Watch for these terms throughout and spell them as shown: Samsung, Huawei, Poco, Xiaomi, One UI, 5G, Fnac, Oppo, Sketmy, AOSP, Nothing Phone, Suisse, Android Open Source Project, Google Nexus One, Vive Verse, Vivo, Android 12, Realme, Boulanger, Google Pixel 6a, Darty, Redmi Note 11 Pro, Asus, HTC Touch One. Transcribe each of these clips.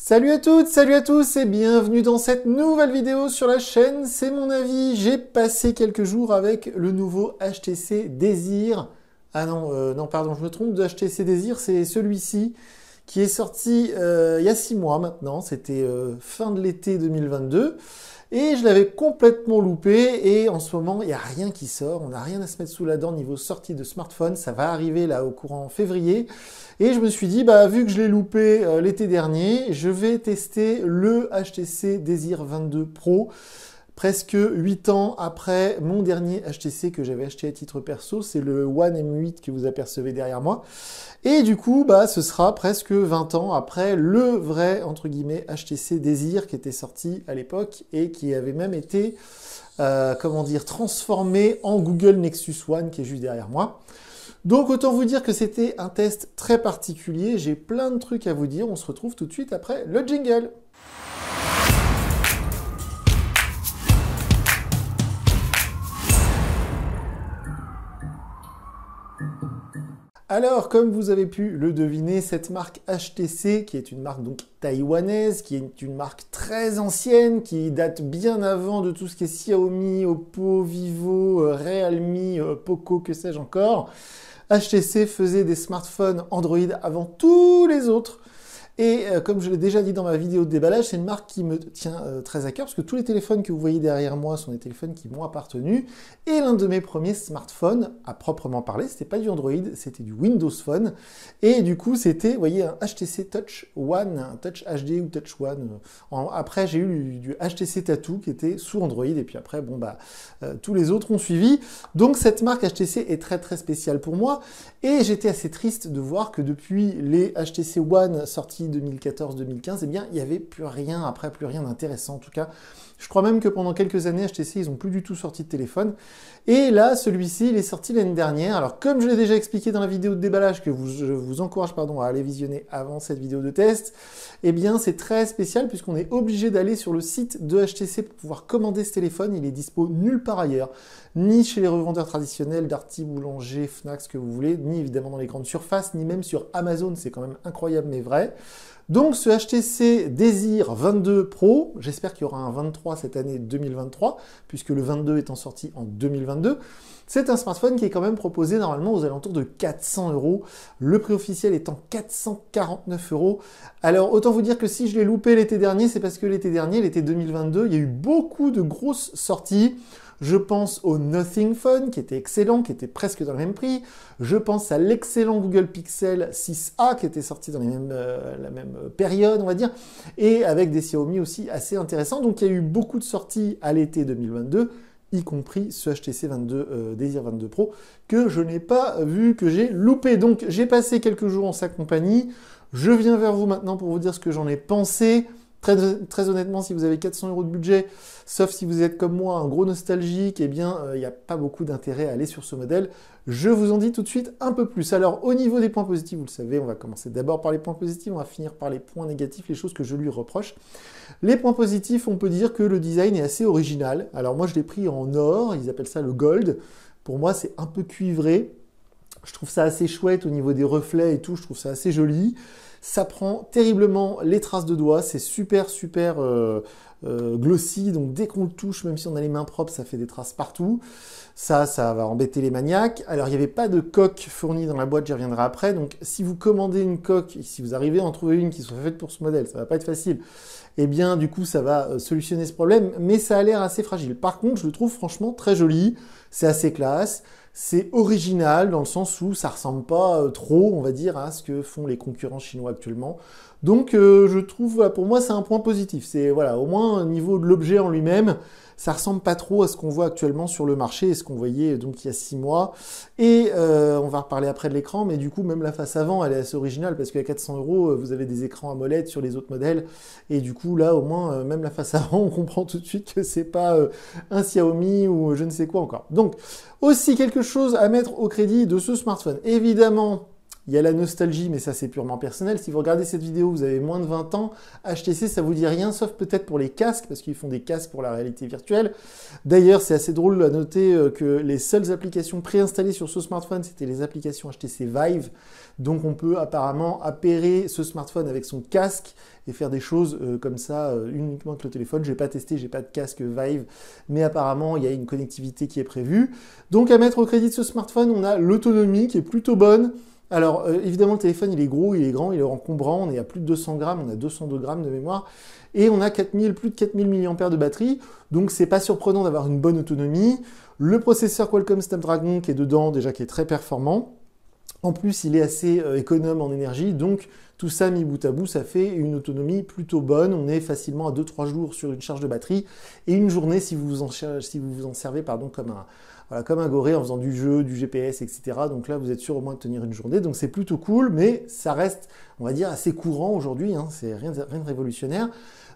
Salut à toutes, salut à tous et bienvenue dans cette nouvelle vidéo sur la chaîne, c'est mon avis. J'ai passé quelques jours avec le nouveau HTC Desire. Ah non, pardon, je me trompe, de HTC Desire, c'est celui-ci qui est sorti il y a 6 mois maintenant, c'était fin de l'été 2022. Et je l'avais complètement loupé et en ce moment, il n'y a rien qui sort. On n'a rien à se mettre sous la dent niveau sortie de smartphone. Ça va arriver là au courant février. Et je me suis dit, bah vu que je l'ai loupé l'été dernier, je vais tester le HTC Desire 22 Pro. Presque 8 ans après mon dernier HTC que j'avais acheté à titre perso, c'est le One M8 que vous apercevez derrière moi. Et du coup, bah, ce sera presque 20 ans après le vrai, entre guillemets, HTC Desire qui était sorti à l'époque et qui avait même été, comment dire, transformé en Google Nexus One qui est juste derrière moi. Donc autant vous dire que c'était un test très particulier, j'ai plein de trucs à vous dire, on se retrouve tout de suite après le jingle. Alors, comme vous avez pu le deviner, cette marque HTC, qui est une marque donc taïwanaise, qui est une marque très ancienne, qui date bien avant de tout ce qui est Xiaomi, Oppo, Vivo, Realme, Poco, que sais-je encore, HTC faisait des smartphones Android avant tous les autres. Et comme je l'ai déjà dit dans ma vidéo de déballage, c'est une marque qui me tient très à cœur parce que tous les téléphones que vous voyez derrière moi sont des téléphones qui m'ont appartenu. Et l'un de mes premiers smartphones, à proprement parler, c'était pas du Android, c'était du Windows Phone. Et du coup, c'était, vous voyez, un HTC Touch One, un Touch HD ou Touch One. Après, j'ai eu du HTC Tattoo qui était sous Android. Et puis après, bon bah, tous les autres ont suivi. Donc cette marque HTC est très très spéciale pour moi. Et j'étais assez triste de voir que depuis les HTC One sortis 2014-2015, eh bien, il n'y avait plus rien, après plus rien d'intéressant en tout cas. Je crois même que pendant quelques années, HTC, ils n'ont plus du tout sorti de téléphone. Et là, celui-ci, il est sorti l'année dernière. Alors, comme je l'ai déjà expliqué dans la vidéo de déballage, que je vous encourage pardon, à aller visionner avant cette vidéo de test, eh bien, c'est très spécial puisqu'on est obligé d'aller sur le site de HTC pour pouvoir commander ce téléphone. Il est dispo nulle part ailleurs, ni chez les revendeurs traditionnels, Darty, Boulanger, Fnac, ce que vous voulez, ni évidemment dans les grandes surfaces, ni même sur Amazon. C'est quand même incroyable, mais vrai. Donc ce HTC Desire 22 Pro, j'espère qu'il y aura un 23 cette année 2023, puisque le 22 étant sorti en 2022, c'est un smartphone qui est quand même proposé normalement aux alentours de 400 €, le prix officiel étant 449 €. Alors autant vous dire que si je l'ai loupé l'été dernier, c'est parce que l'été dernier, l'été 2022, il y a eu beaucoup de grosses sorties. Je pense au Nothing Phone qui était excellent, qui était presque dans le même prix. Je pense à l'excellent Google Pixel 6a qui était sorti dans les mêmes, la même période, on va dire. Et avec des Xiaomi aussi assez intéressants. Donc il y a eu beaucoup de sorties à l'été 2022, y compris ce HTC Desire 22 Pro que je n'ai pas vu, que j'ai loupé. Donc j'ai passé quelques jours en sa compagnie. Je viens vers vous maintenant pour vous dire ce que j'en ai pensé. Très honnêtement, si vous avez 400 € de budget, sauf si vous êtes comme moi un gros nostalgique, eh bien, il n'y a pas beaucoup d'intérêt à aller sur ce modèle. Je vous en dis tout de suite un peu plus. Alors, au niveau des points positifs, vous le savez, on va commencer d'abord par les points positifs, on va finir par les points négatifs, les choses que je lui reproche. Les points positifs, on peut dire que le design est assez original. Alors, moi, je l'ai pris en or, ils appellent ça le gold. Pour moi, c'est un peu cuivré. Je trouve ça assez chouette au niveau des reflets et tout, je trouve ça assez joli. Ça prend terriblement les traces de doigts, c'est super glossy, donc dès qu'on le touche, même si on a les mains propres, ça fait des traces partout. Ça va embêter les maniaques. Alors, il n'y avait pas de coque fournie dans la boîte, j'y reviendrai après. Donc, si vous commandez une coque, si vous arrivez à en trouver une qui soit faite pour ce modèle, ça ne va pas être facile. Eh bien, du coup, ça va solutionner ce problème, mais ça a l'air assez fragile. Par contre, je le trouve franchement très joli, c'est assez classe. C'est original dans le sens où ça ressemble pas trop, on va dire, à ce que font les concurrents chinois actuellement. Donc je trouve, voilà, pour moi c'est un point positif. C'est voilà, au moins au niveau de l'objet en lui-même, ça ressemble pas trop à ce qu'on voit actuellement sur le marché et ce qu'on voyait donc il y a 6 mois. Et on va reparler après de l'écran, mais du coup même la face avant elle est assez originale parce qu'à 400 €, vous avez des écrans AMOLED sur les autres modèles. Et du coup là au moins même la face avant on comprend tout de suite que c'est pas un Xiaomi ou je ne sais quoi encore. Donc aussi quelque chose à mettre au crédit de ce smartphone. Évidemment, Il y a la nostalgie, mais ça c'est purement personnel. Si vous regardez cette vidéo, vous avez moins de 20 ans, HTC, ça vous dit rien, sauf peut-être pour les casques, parce qu'ils font des casques pour la réalité virtuelle. D'ailleurs, c'est assez drôle à noter que les seules applications préinstallées sur ce smartphone, c'était les applications HTC Vive. Donc on peut apparemment appairer ce smartphone avec son casque et faire des choses comme ça uniquement avec le téléphone. Je n'ai pas testé, j'ai pas de casque Vive, mais apparemment il y a une connectivité qui est prévue. Donc à mettre au crédit de ce smartphone, on a l'autonomie qui est plutôt bonne. Alors évidemment le téléphone il est gros, il est grand, il est encombrant, on est à plus de 200 grammes, on a 202 grammes de mémoire et on a plus de 4000 mAh de batterie, donc c'est pas surprenant d'avoir une bonne autonomie. Le processeur Qualcomm Snapdragon qui est dedans déjà qui est très performant. En plus, il est assez économe en énergie, donc tout ça mis bout à bout, ça fait une autonomie plutôt bonne. On est facilement à 2-3 jours sur une charge de batterie et une journée si vous vous en servez comme un goré en faisant du jeu, du GPS, etc. Donc là, vous êtes sûr au moins de tenir une journée, donc c'est plutôt cool, mais ça reste, on va dire, assez courant aujourd'hui, hein. C'est rien de révolutionnaire.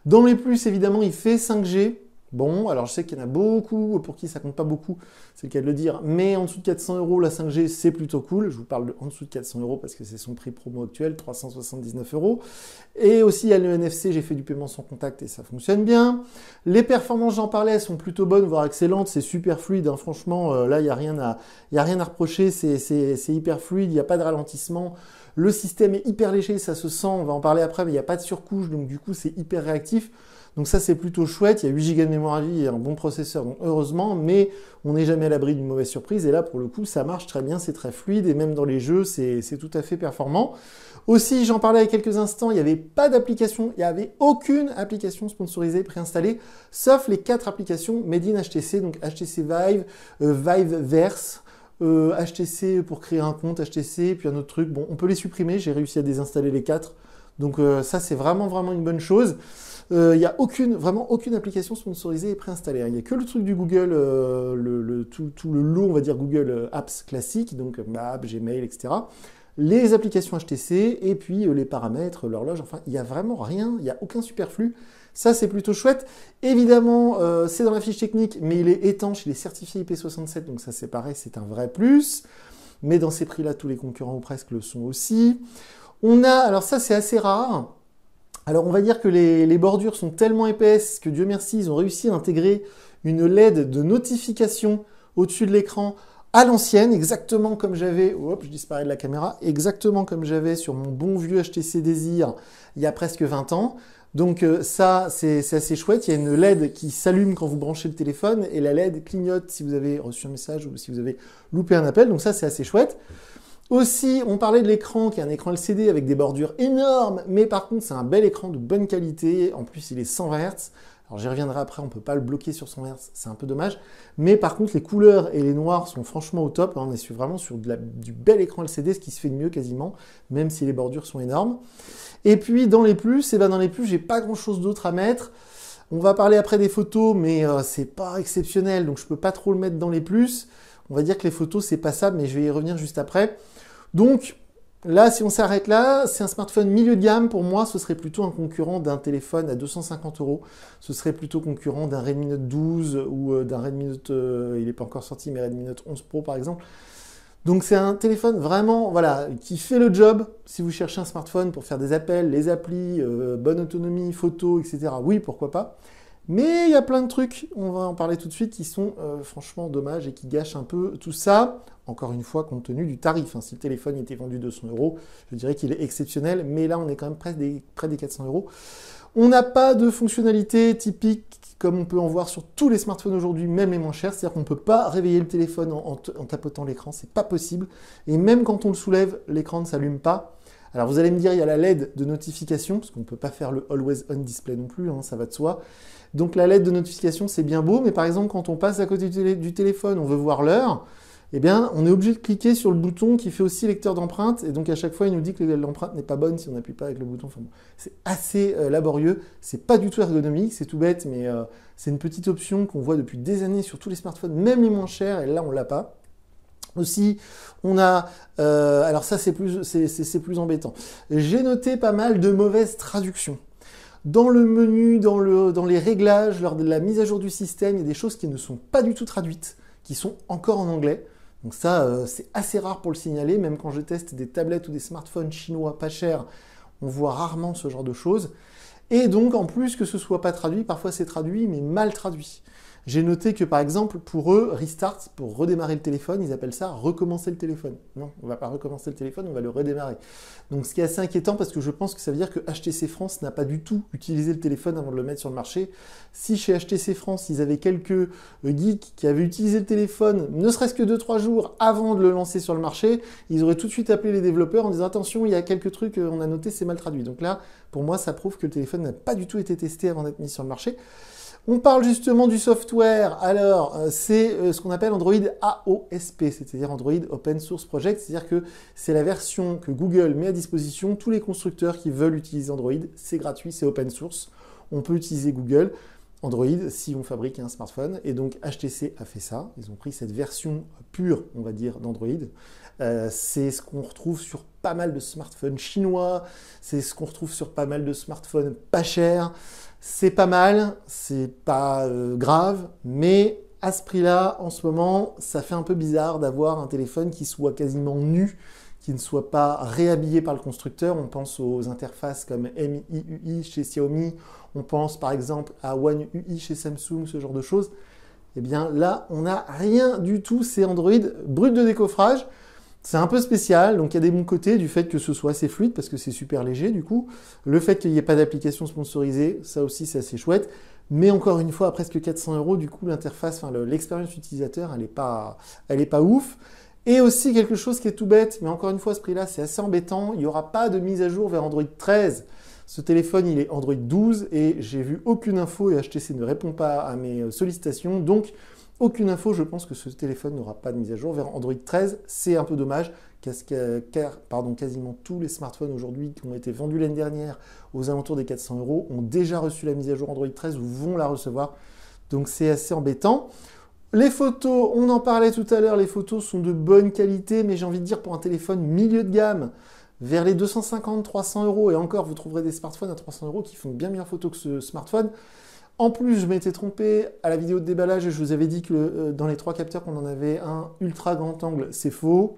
Dans les plus, évidemment, il fait 5G. Bon, alors je sais qu'il y en a beaucoup pour qui ça compte pas beaucoup, c'est le cas de le dire, mais en dessous de 400 € la 5G c'est plutôt cool. Je vous parle de en dessous de 400 € parce que c'est son prix promo actuel, 379 €. Et aussi il y a le NFC, j'ai fait du paiement sans contact et ça fonctionne bien. Les performances, j'en parlais, sont plutôt bonnes, voire excellentes, c'est super fluide, hein. Franchement là il n'y a rien à reprocher, c'est hyper fluide, il n'y a pas de ralentissement. Le système est hyper léger, ça se sent, on va en parler après, mais il n'y a pas de surcouche, donc du coup c'est hyper réactif. Donc ça c'est plutôt chouette, il y a 8 Go de mémoire à vie et un bon processeur, donc heureusement, mais on n'est jamais à l'abri d'une mauvaise surprise. Et là pour le coup ça marche très bien, c'est très fluide et même dans les jeux c'est tout à fait performant. Aussi, j'en parlais il y a quelques instants, il n'y avait pas d'application, il n'y avait aucune application sponsorisée préinstallée, sauf les 4 applications made in HTC, donc HTC Vive, Vive Verse, HTC pour créer un compte HTC, puis un autre truc. Bon, on peut les supprimer, j'ai réussi à désinstaller les 4. Donc ça c'est vraiment une bonne chose. Il n'y a vraiment aucune application sponsorisée et préinstallée. Il n'y a que le truc du Google, tout le lot, on va dire, Google Apps classique, donc Maps, Gmail, etc. Les applications HTC et puis les paramètres, l'horloge, enfin, il n'y a vraiment rien, il n'y a aucun superflu. Ça, c'est plutôt chouette. Évidemment, c'est dans la fiche technique, mais il est étanche, il est certifié IP67, donc ça, c'est pareil, c'est un vrai plus. Mais dans ces prix-là, tous les concurrents ou presque le sont aussi. On a, alors ça, c'est assez rare. Alors on va dire que les bordures sont tellement épaisses que Dieu merci, ils ont réussi à intégrer une LED de notification au-dessus de l'écran à l'ancienne, exactement comme j'avais, hop, je disparais de la caméra, exactement comme j'avais sur mon bon vieux HTC Desire il y a presque 20 ans. Donc ça c'est assez chouette, il y a une LED qui s'allume quand vous branchez le téléphone et la LED clignote si vous avez reçu un message ou si vous avez loupé un appel, donc ça c'est assez chouette. Aussi, on parlait de l'écran qui est un écran LCD avec des bordures énormes, mais par contre c'est un bel écran de bonne qualité, en plus il est 120 Hz, alors j'y reviendrai après, on ne peut pas le bloquer sur 100 Hz, c'est un peu dommage, mais par contre les couleurs et les noirs sont franchement au top, on est vraiment sur du bel écran LCD, ce qui se fait de mieux quasiment, même si les bordures sont énormes. Et puis dans les plus, j'ai pas grand chose d'autre à mettre. On va parler après des photos, mais c'est pas exceptionnel, donc je peux pas trop le mettre dans les plus. On va dire que les photos c'est passable, mais je vais y revenir juste après. Donc là, si on s'arrête là, c'est un smartphone milieu de gamme. Pour moi, ce serait plutôt un concurrent d'un téléphone à 250 €. Ce serait plutôt concurrent d'un Redmi Note 12 ou d'un Redmi Note, il n'est pas encore sorti, mais Redmi Note 11 Pro par exemple. Donc c'est un téléphone vraiment, voilà, qui fait le job. Si vous cherchez un smartphone pour faire des appels, les applis, bonne autonomie, photos, etc. Oui, pourquoi pas. Mais il y a plein de trucs, on va en parler tout de suite, qui sont franchement dommages et qui gâchent un peu tout ça. Encore une fois, compte tenu du tarif. Hein. Si le téléphone était vendu 200 €, je dirais qu'il est exceptionnel. Mais là, on est quand même près des 400 €. On n'a pas de fonctionnalité typique comme on peut en voir sur tous les smartphones aujourd'hui, même les moins chers. C'est-à-dire qu'on ne peut pas réveiller le téléphone en tapotant l'écran. C'est pas possible. Et même quand on le soulève, l'écran ne s'allume pas. Alors vous allez me dire, il y a la LED de notification, parce qu'on ne peut pas faire le Always On Display non plus, hein, ça va de soi. Donc la LED de notification, c'est bien beau, mais par exemple, quand on passe à côté du téléphone, on veut voir l'heure, eh bien, on est obligé de cliquer sur le bouton qui fait aussi lecteur d'empreintes, et donc à chaque fois, il nous dit que l'empreinte n'est pas bonne si on n'appuie pas avec le bouton. Enfin, bon, c'est assez laborieux, c'est pas du tout ergonomique, c'est tout bête, mais c'est une petite option qu'on voit depuis des années sur tous les smartphones, même les moins chers, et là, on l'a pas. Aussi, on a... alors ça, c'est plus embêtant. J'ai noté pas mal de mauvaises traductions. Dans le menu, dans les réglages, lors de la mise à jour du système, il y a des choses qui ne sont pas du tout traduites, qui sont encore en anglais. Donc ça, c'est assez rare pour le signaler, même quand je teste des tablettes ou des smartphones chinois pas chers, on voit rarement ce genre de choses. Et donc en plus que ce soit pas traduit, parfois c'est traduit mais mal traduit. J'ai noté que par exemple pour eux, restart, pour redémarrer le téléphone, ils appellent ça recommencer le téléphone. Non, on va pas recommencer le téléphone, on va le redémarrer. Donc ce qui est assez inquiétant parce que je pense que ça veut dire que HTC France n'a pas du tout utilisé le téléphone avant de le mettre sur le marché. Si chez HTC France, ils avaient quelques geeks qui avaient utilisé le téléphone ne serait-ce que 2-3 jours avant de le lancer sur le marché, ils auraient tout de suite appelé les développeurs en disant attention, il y a quelques trucs, on a noté, c'est mal traduit. Donc là, pour moi, ça prouve que le téléphone n'a pas du tout été testé avant d'être mis sur le marché. On parle justement du software, alors c'est ce qu'on appelle Android AOSP, c'est-à-dire Android Open Source Project, c'est-à-dire que c'est la version que Google met à disposition, tous les constructeurs qui veulent utiliser Android, c'est gratuit, c'est open source, on peut utiliser Google Android si on fabrique un smartphone, et donc HTC a fait ça, ils ont pris cette version pure, on va dire, d'Android, c'est ce qu'on retrouve sur pas mal de smartphones chinois, c'est ce qu'on retrouve sur pas mal de smartphones pas chers. C'est pas mal, c'est pas grave, mais à ce prix-là, en ce moment, ça fait un peu bizarre d'avoir un téléphone qui soit quasiment nu, qui ne soit pas réhabillé par le constructeur. On pense aux interfaces comme MIUI chez Xiaomi, on pense par exemple à One UI chez Samsung, ce genre de choses. Eh bien là, on n'a rien du tout, c'est Android brut de décoffrage. C'est un peu spécial, donc il y a des bons côtés du fait que ce soit assez fluide parce que c'est super léger du coup. Le fait qu'il n'y ait pas d'application sponsorisée, ça aussi c'est assez chouette. Mais encore une fois, à presque 400 €, du coup l'interface, enfin l'expérience utilisateur, elle est pas ouf. Et aussi quelque chose qui est tout bête, mais encore une fois à ce prix-là c'est assez embêtant, il n'y aura pas de mise à jour vers Android 13. Ce téléphone il est Android 12 et j'ai vu aucune info et HTC ne répond pas à mes sollicitations, donc aucune info, je pense que ce téléphone n'aura pas de mise à jour vers Android 13, c'est un peu dommage, car pardon, quasiment tous les smartphones aujourd'hui qui ont été vendus l'année dernière aux alentours des 400 € ont déjà reçu la mise à jour Android 13 ou vont la recevoir, donc c'est assez embêtant. Les photos, on en parlait tout à l'heure, les photos sont de bonne qualité, mais j'ai envie de dire pour un téléphone milieu de gamme, vers les 250-300 €, et encore vous trouverez des smartphones à 300 € qui font bien meilleure photo que ce smartphone. En plus, je m'étais trompé à la vidéo de déballage, je vous avais dit que dans les 3 capteurs, qu'on en avait un ultra grand angle, c'est faux.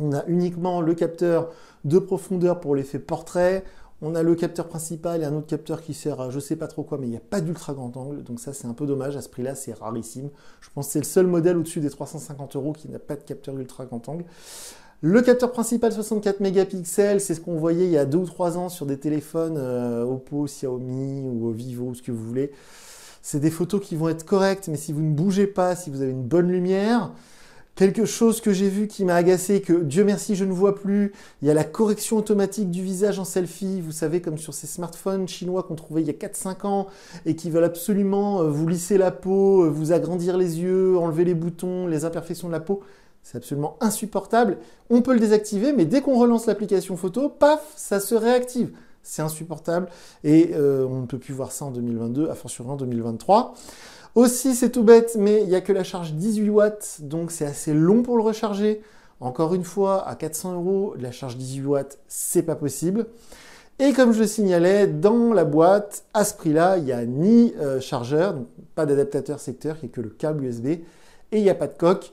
On a uniquement le capteur de profondeur pour l'effet portrait, on a le capteur principal et un autre capteur qui sert à je sais pas trop quoi, mais il n'y a pas d'ultra grand angle, donc ça c'est un peu dommage, à ce prix-là c'est rarissime. Je pense que c'est le seul modèle au-dessus des 350 € qui n'a pas de capteur ultra grand angle. Le capteur principal 64 mégapixels, c'est ce qu'on voyait il y a 2 ou 3 ans sur des téléphones Oppo, Xiaomi ou Vivo, ce que vous voulez. C'est des photos qui vont être correctes, mais si vous ne bougez pas, si vous avez une bonne lumière, quelque chose que j'ai vu qui m'a agacé, que Dieu merci je ne vois plus, il y a la correction automatique du visage en selfie, vous savez comme sur ces smartphones chinois qu'on trouvait il y a 4-5 ans et qui veulent absolument vous lisser la peau, vous agrandir les yeux, enlever les boutons, les imperfections de la peau. C'est absolument insupportable, on peut le désactiver, mais dès qu'on relance l'application photo, paf, ça se réactive. C'est insupportable et on ne peut plus voir ça en 2022, à fortiori en 2023. Aussi, c'est tout bête, mais il n'y a que la charge 18 watts, donc c'est assez long pour le recharger. Encore une fois, à 400 €, la charge 18 watts, c'est pas possible. Et comme je le signalais, dans la boîte, à ce prix-là, il n'y a ni chargeur, donc pas d'adaptateur secteur, il n'y a que le câble USB, et il n'y a pas de coque.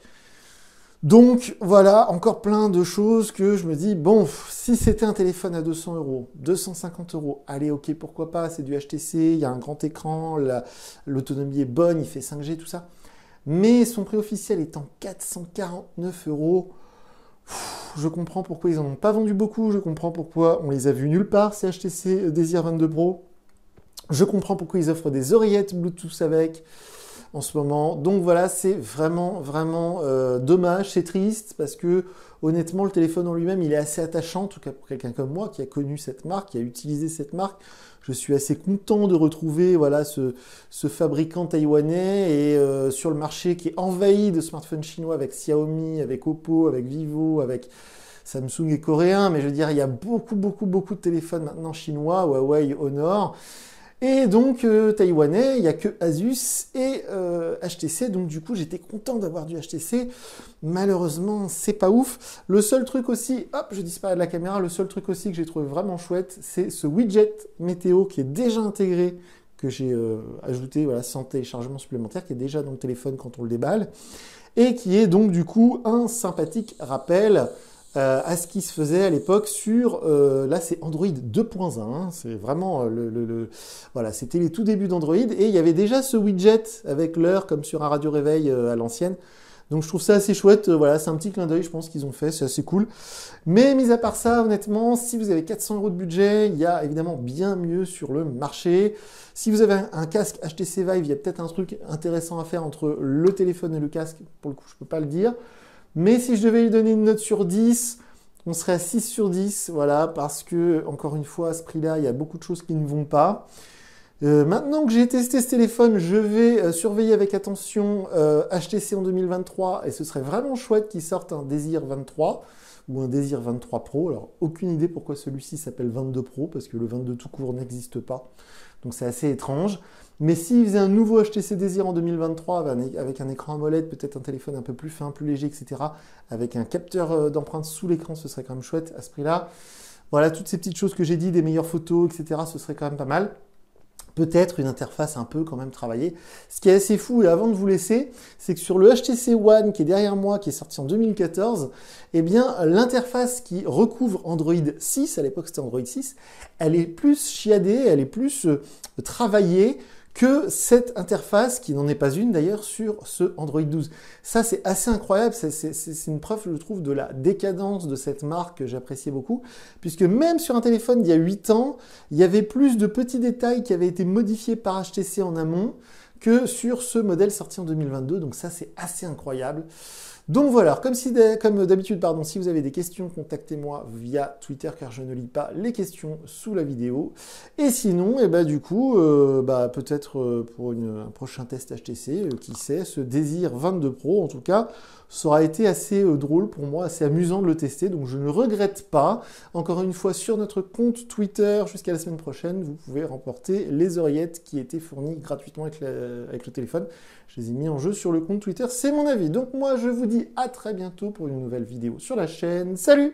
Donc voilà, encore plein de choses que je me dis, bon, si c'était un téléphone à 200 €, 250 €, allez, ok, pourquoi pas, c'est du HTC, il y a un grand écran, l'autonomie est bonne, il fait 5G, tout ça. Mais son prix officiel étant 449 €, je comprends pourquoi ils n'en ont pas vendu beaucoup, je comprends pourquoi on les a vus nulle part, ces HTC Desire 22 Pro. Je comprends pourquoi ils offrent des oreillettes Bluetooth avec. En ce moment, donc voilà, c'est vraiment dommage, c'est triste parce que honnêtement le téléphone en lui-même il est assez attachant, en tout cas pour quelqu'un comme moi qui a connu cette marque, qui a utilisé cette marque. Je suis assez content de retrouver voilà ce fabricant taïwanais et sur le marché qui est envahi de smartphones chinois avec Xiaomi, avec Oppo, avec Vivo, avec Samsung et coréen, mais je veux dire il y a beaucoup de téléphones maintenant chinois, Huawei, Honor. Et donc taïwanais, il n'y a que Asus et HTC, donc du coup j'étais content d'avoir du HTC, malheureusement c'est pas ouf. Le seul truc aussi, hop je disparais de la caméra, le seul truc aussi que j'ai trouvé vraiment chouette, c'est ce widget météo qui est déjà intégré, que j'ai ajouté voilà, sans téléchargement supplémentaire, qui est déjà dans le téléphone quand on le déballe. et qui est donc du coup un sympathique rappel à ce qui se faisait à l'époque sur, là c'est Android 2.1, hein, c'est vraiment voilà, c'était les tout débuts d'Android, et il y avait déjà ce widget avec l'heure comme sur un radio réveil à l'ancienne. Donc je trouve ça assez chouette, voilà, c'est un petit clin d'œil, je pense qu'ils ont fait, c'est assez cool. Mais mis à part ça, honnêtement, si vous avez 400 € de budget, il y a évidemment bien mieux sur le marché. Si vous avez un casque HTC Vive, il y a peut-être un truc intéressant à faire entre le téléphone et le casque, pour le coup, je peux pas le dire. Mais si je devais lui donner une note sur 10, on serait à 6 sur 10, voilà, parce que, encore une fois, à ce prix-là, il y a beaucoup de choses qui ne vont pas. Maintenant que j'ai testé ce téléphone, je vais surveiller avec attention HTC en 2023, et ce serait vraiment chouette qu'ils sortent un Desire 23 ou un Desire 23 Pro. Alors aucune idée pourquoi celui-ci s'appelle 22 Pro, parce que le 22 tout court n'existe pas, donc c'est assez étrange. Mais s'ils faisaient un nouveau HTC Desire en 2023 avec un écran AMOLED, peut-être un téléphone un peu plus fin, plus léger, etc., avec un capteur d'empreinte sous l'écran, ce serait quand même chouette à ce prix-là. Voilà, toutes ces petites choses que j'ai dit, des meilleures photos, etc., ce serait quand même pas mal. Peut-être une interface un peu quand même travaillée. Ce qui est assez fou, et avant de vous laisser, c'est que sur le HTC One qui est derrière moi, qui est sorti en 2014, eh bien l'interface qui recouvre Android 6, à l'époque c'était Android 6, elle est plus chiadée, elle est plus travaillée que cette interface, qui n'en est pas une d'ailleurs, sur ce Android 12. Ça, c'est assez incroyable, c'est une preuve, je trouve, de la décadence de cette marque que j'appréciais beaucoup, puisque même sur un téléphone d'il y a 8 ans, il y avait plus de petits détails qui avaient été modifiés par HTC en amont que sur ce modèle sorti en 2022, donc ça, c'est assez incroyable. Donc voilà, comme d'habitude, pardon, si vous avez des questions, contactez-moi via Twitter, car je ne lis pas les questions sous la vidéo. Et sinon, eh ben, du coup, peut-être pour un prochain test HTC, qui sait, ce Desire 22 Pro, en tout cas, ça aura été assez drôle pour moi, assez amusant de le tester, donc je ne regrette pas. Encore une fois, sur notre compte Twitter, jusqu'à la semaine prochaine, vous pouvez remporter les oreillettes qui étaient fournies gratuitement avec le téléphone. Je les ai mis en jeu sur le compte Twitter, c'est mon avis. Donc moi, je vous dis à très bientôt pour une nouvelle vidéo sur la chaîne. Salut!